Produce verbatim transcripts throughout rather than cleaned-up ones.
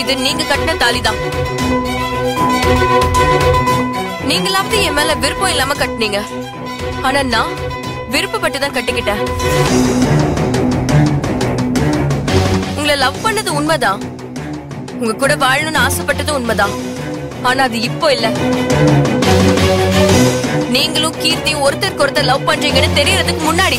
இது நீங்க கட்டின தாலிதான். நீங்களாவது என் மேல விருப்பம் இல்லாம கட்டினீங்க. ஆனா நான் விருப்பப்பட்டுதான் கட்டிக்கிட்டேன். உங்களை லவ் பண்ணது உண்மைதான், உங்க கூட வாழணும்னு ஆசைப்பட்டது உண்மைதான். ஆனா அது இப்போ இல்ல. நீங்களும் கீர்த்தியும் ஒருத்தருக்கு ஒருத்தர் லவ் பண்றீங்கன்னு தெரியறதுக்கு முன்னாடி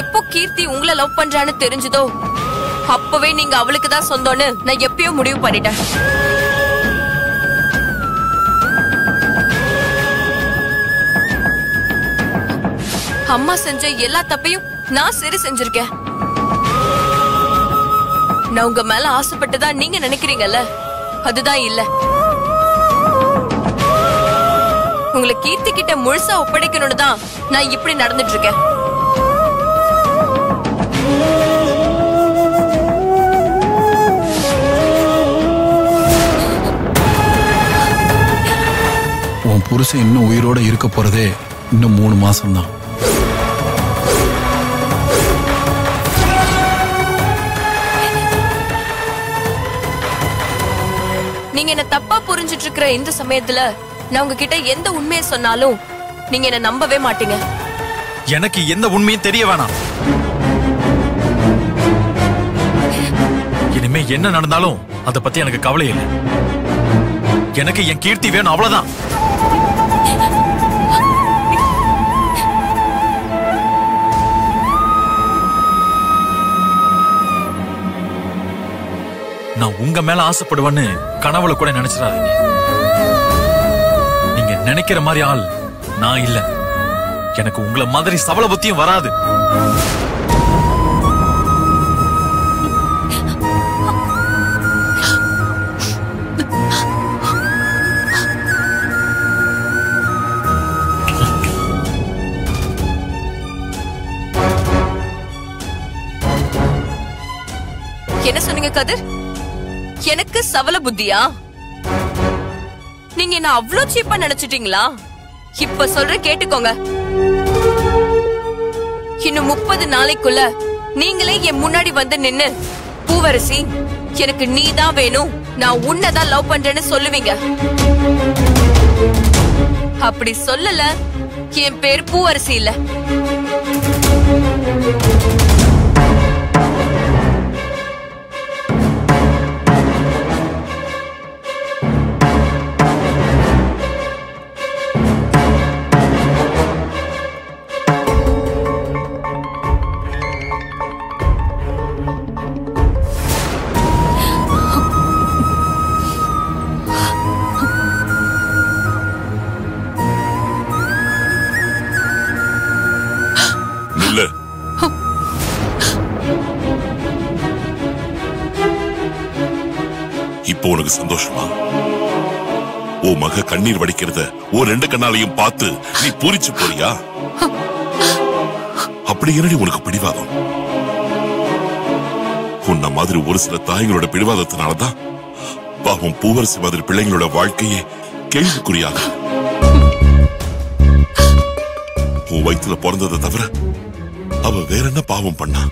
எப்போ கீர்த்தி உங்களை லவ் பண்றான்னு தெரிஞ்சதோ அப்பவே நீங்க அவளுக்கு தான் சொந்தம்னு நான் எப்பயோ முடிவு பண்ணிட்டேன். அம்மா செஞ்ச எல்லா தப்பையும் நான் சரி செஞ்சிருக்கேன். நான் உங்க மேல ஆசைப்பட்டதா நீங்க நினைக்கிறீங்கல்ல, அதுதான் இல்ல. உங்களை கீர்த்தி கிட்ட முழுசா ஒப்படைக்கணும்னு தான் நான் இப்படி நடந்துட்டு இருக்கேன். உன் புருஷன் இன்னும் உயிரோட இருக்க போறதே இன்னும் மூணு மாசம் தான். நீங்க என்ன தப்பா புரிஞ்சிட்டு இருக்கிற இந்த சமயத்துல நான் உங்ககிட்ட எந்த உண்மையை சொன்னாலும் நீங்க என்ன நம்பவே மாட்டீங்க. எனக்கு எந்த உண்மையும் தெரிய வேணாம். இனிமே என்ன நடந்தாலும் அத பத்தி எனக்கு கவலை இல்லை. எனக்கு என் கீர்த்தி வேணும், அவ்வளவுதான். நான் உங்க மேல ஆசைப்படுவேன்னு கனவுல கூட நினைச்சிடாதீங்க. நீங்க நினைக்கிற மாதிரி ஆள் நான் இல்ல. எனக்கு உங்களை மாதிரி சவள புத்தியும் வராது. என்ன சொன்னீங்க கதிர்? எனக்கு சவல புத்தியா? நீங்க என்ன அவ்ளோ சீப்பா நினைச்சிட்டீங்களா? இப்ப சொல்ற கேட்டுக்கோங்க. இன்னும் முப்பது நாளைக்குள்ள நீங்களே என் முன்னாடி வந்து நின்னு பூவரசி எனக்கு நீதான் வேணும், நான் உன்னதான் லவ் பண்றேன்னு சொல்லுவீங்க. அப்படி சொல்லல என் பேர் பூவரசி இல்ல. இப்போ உனக்கு சந்தோஷமா? ஓ மக கண்ணீர் வடிக்கிறத ஓ ரெண்டு கண்ணாலையும் பார்த்து நீ பூரிச்சு போறியா? அப்படி என்னடி உனக்கு பிடிவாதம்? உன்ன மாதிரி ஒரு சில தாய்களோட பிடிவாதத்தினாலதான் பாவம் பூவரசி மாதிரி பிள்ளைங்களோட வாழ்க்கையே கேள்விக்குறியாக. உன் வயிற்றுல பிறந்ததை தவிர அவ வேற என்ன பாவம் பண்ணா?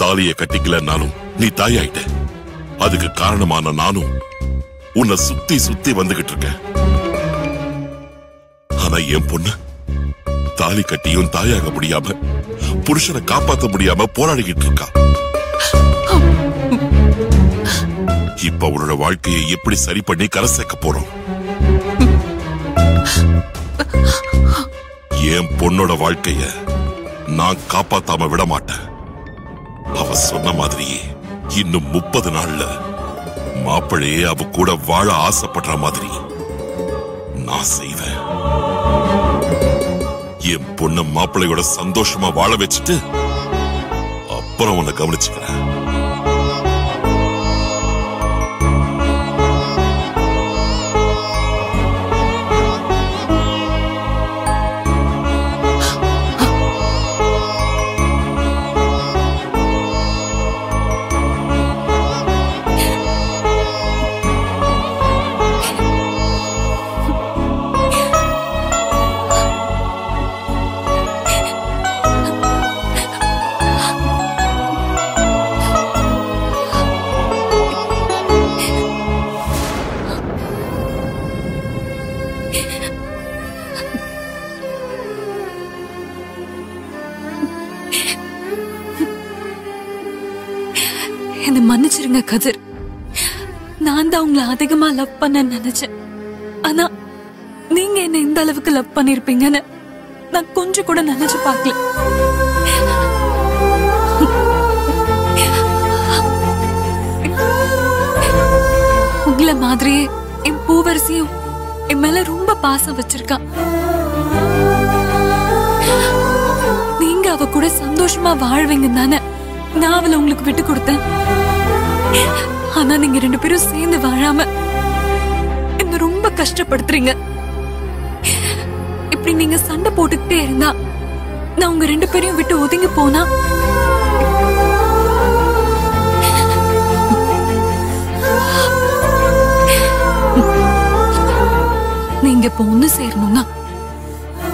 தாலியை கட்டிக்கலன்னாலும் நீ தாயாயிட்ட. அதுக்கு காரணமான நானும் உன்னை சுத்தி சுத்தி வந்துகிட்டு இருக்கேன். ஆனா என் பொண்ணு தாலி கட்டியும் தாயாக முடியாம புருஷனை காப்பாற்ற முடியாம போராடிக்கிட்டு இருக்கா. இப்ப அவளோட வாழ்க்கையை எப்படி சரி பண்ணி கரை சேர்க்க போறோம்? என் பொண்ணோட வாழ்க்கைய நான் காப்பாத்தாம விட மாட்டேன். அவ சொன்ன மாதிரியே இன்னும் முப்பது நாள்ல மாப்பிள்ளையே அவ கூட வாழ ஆசைப்படுற மாதிரி நான் செய்வேன். என் பொண்ணு மாப்பிள்ளையோட சந்தோஷமா வாழ வச்சுட்டு அப்புறம் உன்னை கவனிச்சுக்கிறேன். என்ன மன்னிச்சிருங்க கதிர். நான் தான் உங்களை அதிகமா லவ் பண்ண நினைச்சேன். ஆனா நீங்க என்ன இந்த அளவுக்கு லவ் பண்ணிருப்பீங்கன்னு நான் கொஞ்சம் கூட நினைச்சு பார்க்கல. உங்கள மாதிரியே என் பூவரசியும் என் மேல ரொம்ப பாசம் வச்சிருக்கான். நீங்க அவ கூட சந்தோஷமா வாழ்வீங்க தானே நான் அவளை உங்களுக்கு விட்டு கொடுத்தேன். ஆனா நீங்க ரெண்டு பேரும் சேர்ந்து வாழாம என்ன ரொம்ப கஷ்டப்படுத்துறீங்க. இப்படி நீங்க சண்டை போட்டுக்கிட்டே இருந்தா நான் உங்க ரெண்டு பேரையும் விட்டு ஒதுங்கி போனா நீங்க இப்ப ஒண்ணு சேரணும்னா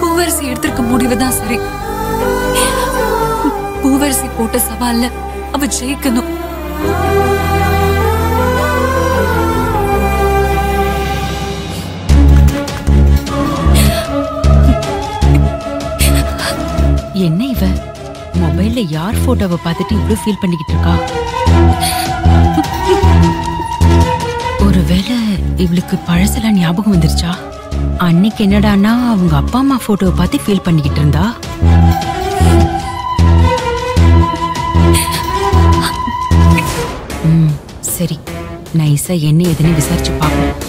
பூவரசி எடுத்திருக்க முடிவுதான் சரி. பூவரசி போட்ட சவால்ல அவ ஜெயிக்கணும். என்ன இவ மொபைல்ல யார் போட்டோவை பார்த்துட்டு இவ்வளவு ஃபீல் பண்ணிக்கிட்டு இருக்கா? ஒருவேளை இவளுக்கு பழசெல்லாம் ஞாபகம் வந்துருச்சா? அன்னைக்கு என்னடானா அவங்க அப்பா அம்மா போட்டோவை பார்த்து ஃபீல் பண்ணிக்கிட்டு இருந்தா. ம் சரி, நைஸா என்ன எதுன்னு விசாரிச்சு பார்ப்போம்.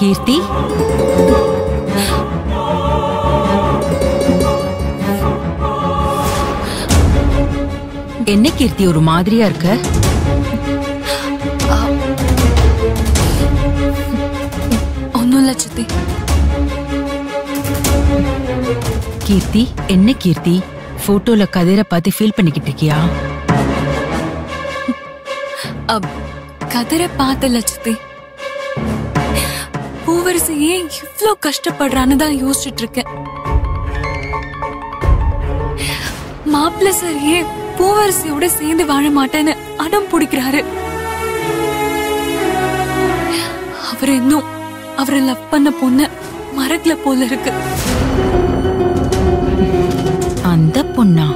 கீர்த்தி, என்ன கீர்த்தி ஒரு மாதிரியா இருக்க? ஒன்னும் இல்ல சித்தி. கீர்த்தி என்ன கீர்த்தி போட்டோல கதிரை பார்த்து ஃபீல் பண்ணிக்கிட்டு இருக்கியா? கதிரை பார்த்த லட்சத்தி பூவரசி ஏன் இவ்ளோ கஷ்டப்படுறான்னு தான் யோசிச்சுட்டு இருக்கேன். மாப்பிள்ள சார் ஏன் பூவரசியோட சேர்ந்து வாழ மாட்டேன்னு அடம் பிடிக்கிறாரு. அவர் இன்னும் அவரை லவ் பண்ண பொண்ணு மறக்கல போல இருக்கு. அந்த பொண்ணா?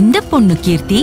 எந்த பொண்ணு கீர்த்தி?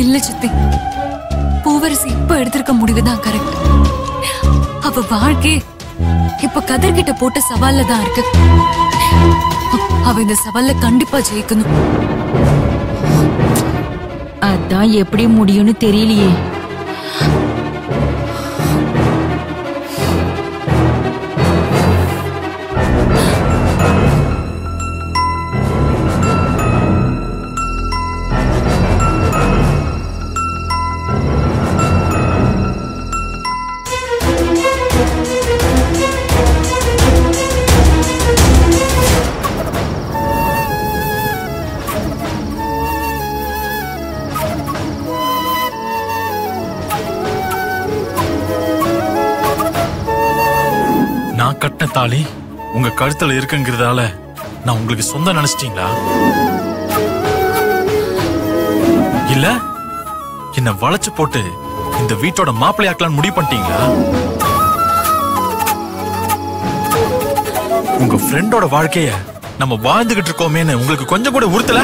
இல்ல சித்தி, பூவரசி இப்ப எடுத்திருக்க முடிவுதான் கரெக்ட். அவ வாழ்க்கை இப்ப கதிர்கிட்ட போட்ட சவால்ல தான் இருக்கு. அவ இந்த சவால்ல கண்டிப்பா ஜெயிக்கணும். அதான் எப்படி முடியும்னு தெரியலையே. தாலி உங்க கழுத்துல இருக்குங்கிறதால நான் உங்களுக்கு சொந்த நினைச்சிட்டீங்களா? இல்ல என்ன வளைச்சு போட்டு இந்த வீட்டோட மாப்பிள்ளையாக்கலான்னு முடிவு பண்ணிட்டீங்களா? உங்க ஃப்ரெண்டோட வாழ்க்கைய நம்ம வாழ்ந்துகிட்டு இருக்கோமேன்னு உங்களுக்கு கொஞ்சம் கூட உறுத்தல?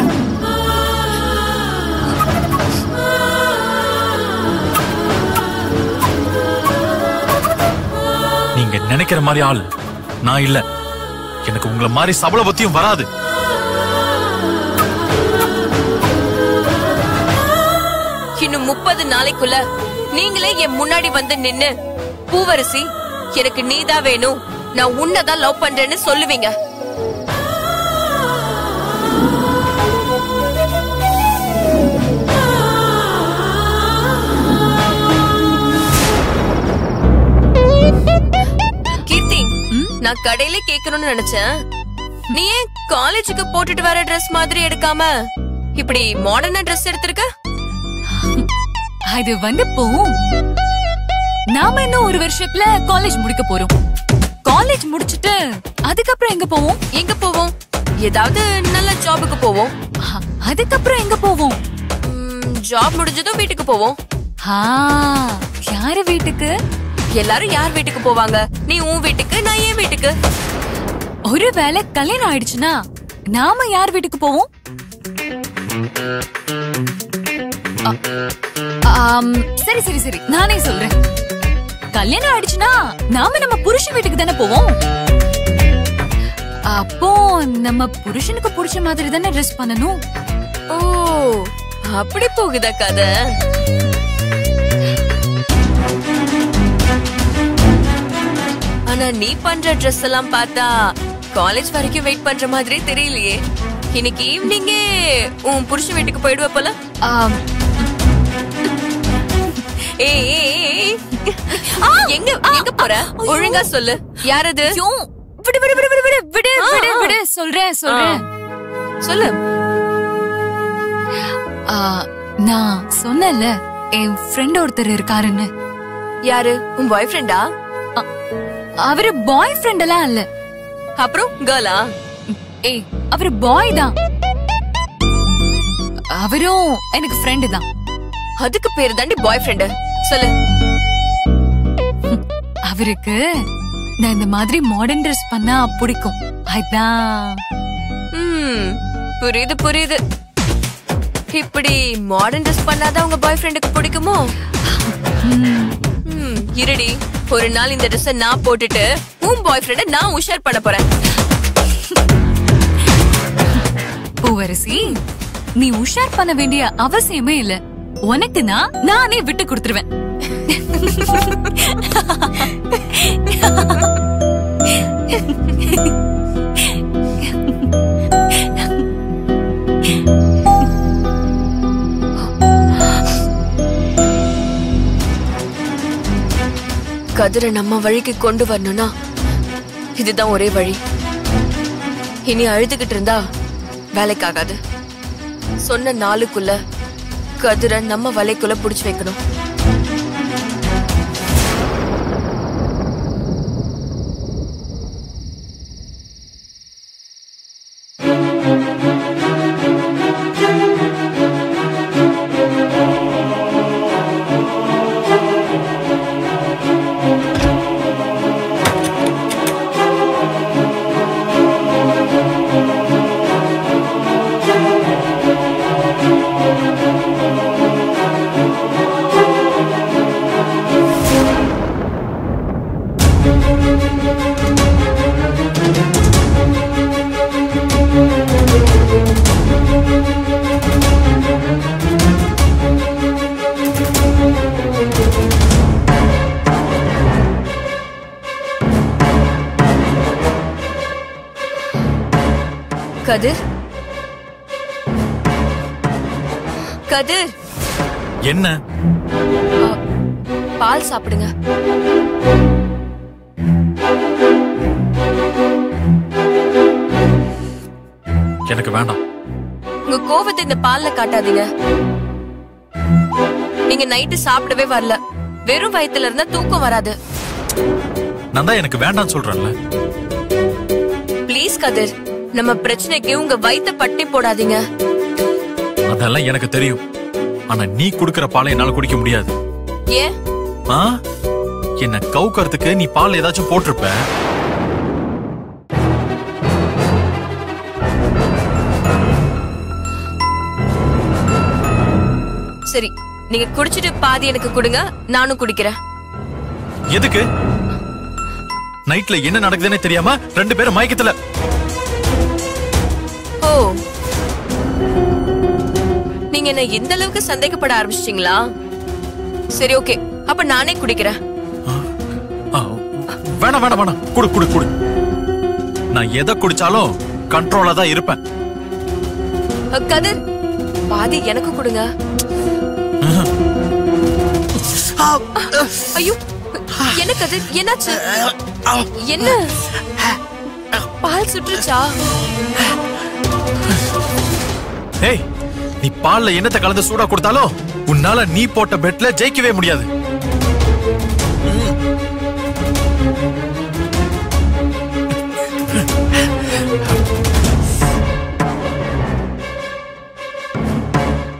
நீங்க நினைக்கிற மாதிரி ஆள் நான் இல்ல. எனக்கு உங்களை மாதிரி சபல பத்தியும் வராது. இன்னும் முப்பது நாளைக்குள்ள நீங்களே என் முன்னாடி வந்து நின்னு பூவரசி எனக்கு நீதான் வேணும் நான் உன்னதான் லவ் பண்றேன்னு சொல்லுவீங்க. நான் கடையில கேட்கணும்னு நினைச்சேன். நீ ஏன் காலேஜுக்கு போட்டுட்டு வர Dress மாதிரி எடுக்காம இப்படி மாடர்ன் Dress எடுத்துக்க? அது வந்து போவும். நாம இன்னும் ஒரு வருஷத்துல காலேஜ் முடிக்க போறோம். காலேஜ் முடிச்சிட்டு அதுக்கு அப்புறம் எங்க போவோம்? எங்க போவோம்? ஏதாவது நல்ல ஜாபுக்கு போவோம். அதுக்கு அப்புறம் எங்க போவோம்? ஜாப் முடிஞ்சதும் வீட்டுக்கு போவோம். हाँ, यार वीटुक्कु எல்லாரும் யார் வீட்டுக்கு போவாங்க? நீ உன் வீட்டுக்கு, நான் ஏன் வீட்டுக்கு. ஒருவேளை கல்யாணம் ஆயிடுச்சுனா நாம யார் வீட்டுக்கு போவோம்? சரி சரி சரி நானே சொல்றேன். கல்யாணம் ஆயிடுச்சுனா நாம நம்ம புருஷன் வீட்டுக்கு தானே போவோம். அப்போ நம்ம புருஷனுக்கு புடிச்ச மாதிரி தானே ட்ரெஸ் பண்ணணும். ஓ அப்படி போகுதா கதை. நீ பண்ற Dress எல்லாம் பார்த்தா காலேஜ் வரைக்கும் வெயிட் பண்ற மாதிரி தெரியலையே. இன்னைக்கு ஈவினிங்கே உன் புருஷன் வீட்டுக்கு போய்டுவ போல. ஏய் எங்க எங்க போற? ஒழுங்கா சொல்லு. யார் அது? விடு விடு விடு விடு விடு விடு விடு சொல்றேன் சொல்றேன் சொல்லு. நான் சொன்னல என் ஃப்ரெண்ட் ஒருத்தர் இருக்காருன்னு. யாரு? உன் பாய் ஃப்ரெண்டா? அவரு பாய் ஃப்ரெண்ட் எல்லாம் இல்ல. அப்புறம் கேர்லா? ஏய் அவரு பாய் தான். அவரும் எனக்கு ஃப்ரெண்ட் தான். அதுக்கு பேரு தாண்டி பாய் ஃப்ரெண்ட். சொல்லு. அவருக்கு நான் இந்த மாதிரி மாடர்ன் Dress பண்ணா பிடிக்கும். அதான் புரியுது புரியுது. இப்படி மாடர்ன் Dress பண்ணாதான் உங்க பாய் ஃப்ரெண்டுக்கு பிடிக்குமோ? இருடி ஒரு நாள் இந்த Dress நான் போட்டுட்டு உன் பாய் ஃப்ரெண்ட நான் உஷார் பண்ண போறேன். பூவரசி நீ உஷார் பண்ண வேண்டிய அவசியமே இல்ல. உனக்குனா நானே விட்டு கொடுத்துருவேன். கதிரை நம்ம வழிக்கு கொண்டு வரணும்னா இதுதான் ஒரே வழி. இனி அழுதுகிட்டு இருந்தா வேலைக்காகாது. சொன்ன நாளுக்குள்ள கதிரை நம்ம வலைக்குள்ள புடிச்சு வைக்கணும். கதிர் கதிர் என்ன? பால் சாப்பிடுங்க. எனக்கு வேண்டாம். உங்க கோவத்தை இந்த பால்ல காட்டாதீங்க. நீங்க நைட்டு சாப்பிடவே வரல. வெறும் வயித்துல இருந்தா தூக்கம் வராது. நான் தான் எனக்கு வேண்டாம் சொல்றேன்ல. ப்ளீஸ் கதிர் நம்ம பிரச்சனைக்கு உங்க வயித்த பட்டி போடாதீங்க. அதெல்லாம் எனக்கு தெரியும். ஆனா நீ குடுக்கிற பாலை என்னால குடிக்க முடியாது. ஏன்? என்ன கவுக்கறதுக்கு நீ பால் ஏதாச்சும் போட்டிருப்ப. சரி நீங்க குடிச்சிட்டு பாதி எனக்கு கொடுங்க. நானும் குடிக்கிறேன். எதுக்கு? நைட்ல என்ன நடக்குதுன்னே தெரியாம ரெண்டு பேரும் மயக்கத்துல. நீங்க என்ன இந்த அளவுக்கு சந்தேகப்பட ஆரம்பிச்சிட்டீங்களா? சரி ஓகே அப்ப நானே குடிக்கிறேன். வேணாம் வேணாம் வேணாம். குடு குடு குடு. நான் எதை குடிச்சாலும் கண்ட்ரோலா தான் இருப்பேன். கதிர் பாதி எனக்கு கொடுங்க. ஐயோ என்ன கதிர் என்னாச்சு? என்ன பால் சுற்றுச்சா? ஏய், நீ பால்ல என்னத்தை கலந்து சூடா கொடுத்தாலும் உன்னால நீ போட்ட பெட்ல ஜெயிக்கவே முடியாது.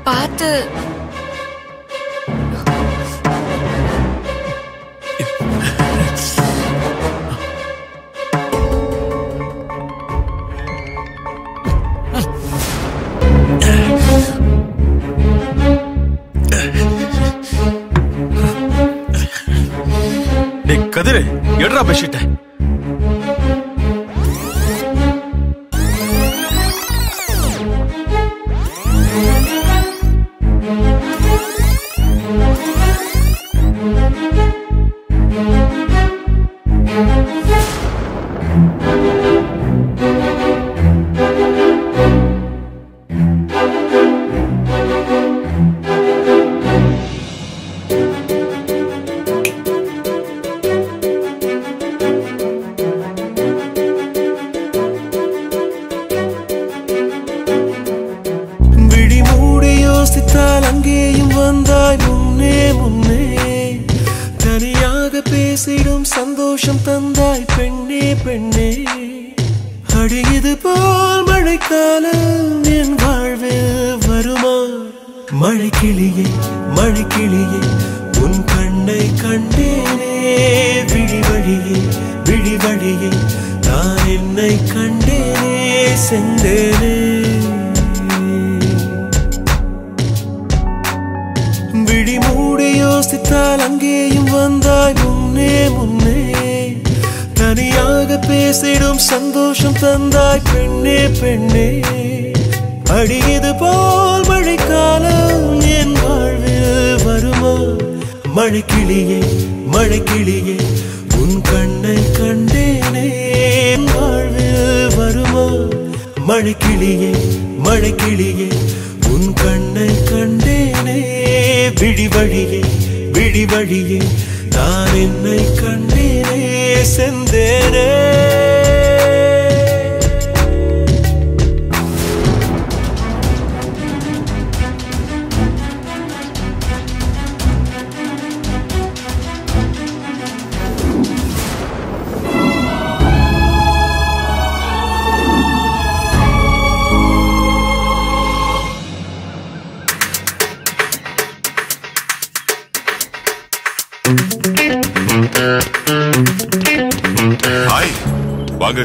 பாத்து கதிர எடுறா பெட்ஷீட்டை.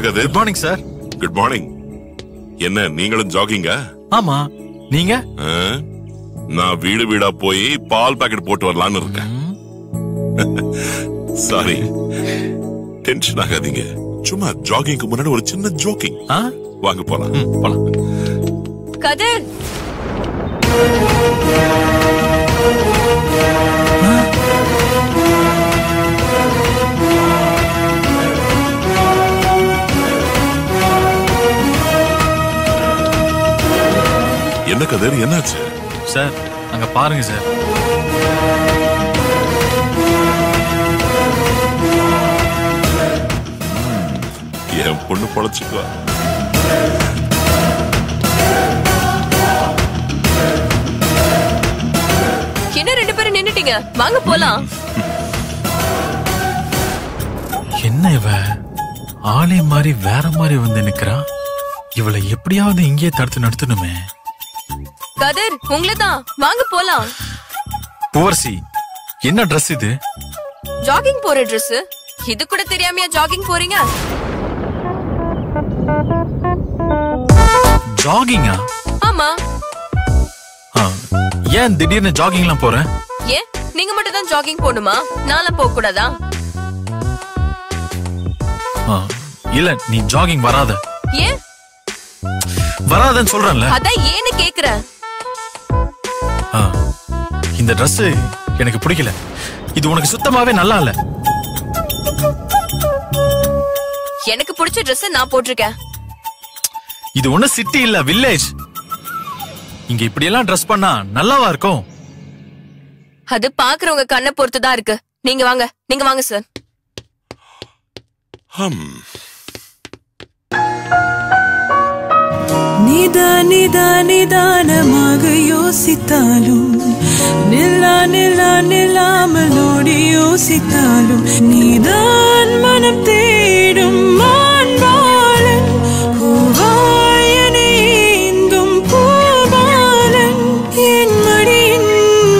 Good morning, sir. Good morning. என்ன நீங்களும் ஜாகிங்கா? ஆமா, நீங்க? நான் வீடு வீடா போய் பால் பாக்கெட் போட்டு வரலான்னு இருக்கேன். சாரி, டென்ஷன் ஆகாதீங்க. சும்மா ஜாகிங்க்கு முன்னாடி ஒரு சின்ன ஜோக்கிங். வாங்க போலாம். போலாம். கதிர். என்ன கதிர், என்னாச்சு? சார், அங்க பாருங்க சார். என் பொண்ணு பொழைச்சுக்குவா. என்ன ரெண்டு பேரும் நின்னுட்டீங்க? வாங்க போலாம். என்ன இவ ஆளே மாதிரி வேற மாதிரி வந்து நிக்கிறா. இவளை எப்படியாவது இங்கேயே தடுத்து நடத்தணுமே. கதிர், உங்களதான், வாங்க போலாம். பூவர்சி, என்ன ட்ரெஸ் இது? ஜாகிங் போற ட்ரெஸ். இது கூட தெரியாமையா ஜாகிங் போறீங்க? ஜாகிங்கா? ஆமா. ஏன் திடீர்னு ஜாகிங்லாம் போற? ஏன் நீங்க மட்டும் தான் ஜாகிங் போணுமா? நானும் போக கூடாதா? இல்ல, நீ ஜாகிங் வராத. ஏன் வராதன்னு சொல்றேன்ல, அதான் ஏன்னு கேக்குறேன். இந்த ட்ரெஸ் எனக்கு பிடிக்கல. இது உனக்கு சுத்தமாவே நல்லா இல்ல. எனக்கு பிடிச்ச ட்ரெஸ் நான் போட்டிருக்கேன். இது ஒண்ணு சிட்டி இல்ல, வில்லேஜ். இங்க இப்படி எல்லாம் ட்ரெஸ் பண்ணா நல்லாவா இருக்கும்? அது பாக்குறவங்க கண்ணை பொறுத்துதான் இருக்கு. நீங்க வாங்க, நீங்க வாங்க சார். हम। निदान निदान निदान मागयो सितालू निला निला निलाम नोडियो सितालू निदान मनम तेडुम मान बालन पूवायने इंदुम पूबालन एन मडिन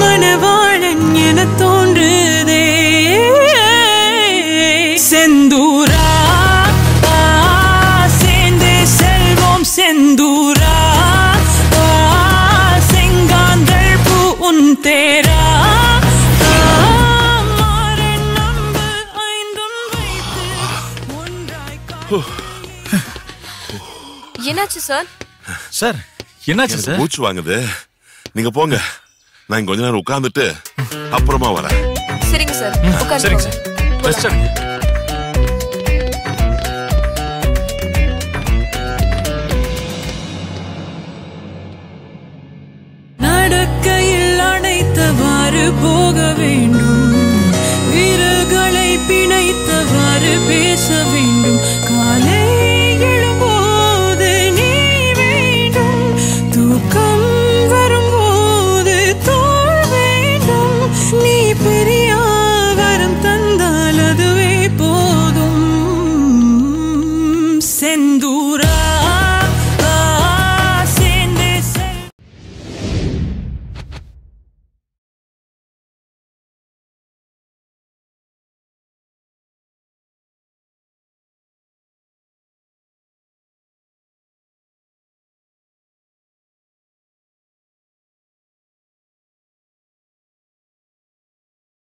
मनवालन एन तोंडुदे सेंदूरा सेंदे सेल्वम सेंदूरा என்னாச்சு சார்? சார் என்னாச்சு சார்? மூச்சு வாங்குது. நீங்க போங்க. நான் கொஞ்ச நேரம் உட்கார்ந்துட்டு அப்புறமா வரேன். சரிங்க சார். உட்காருங்க. சரிங்க சார். வெச்சறேன். நடக்கையில் அணைத்தவாறு போகவே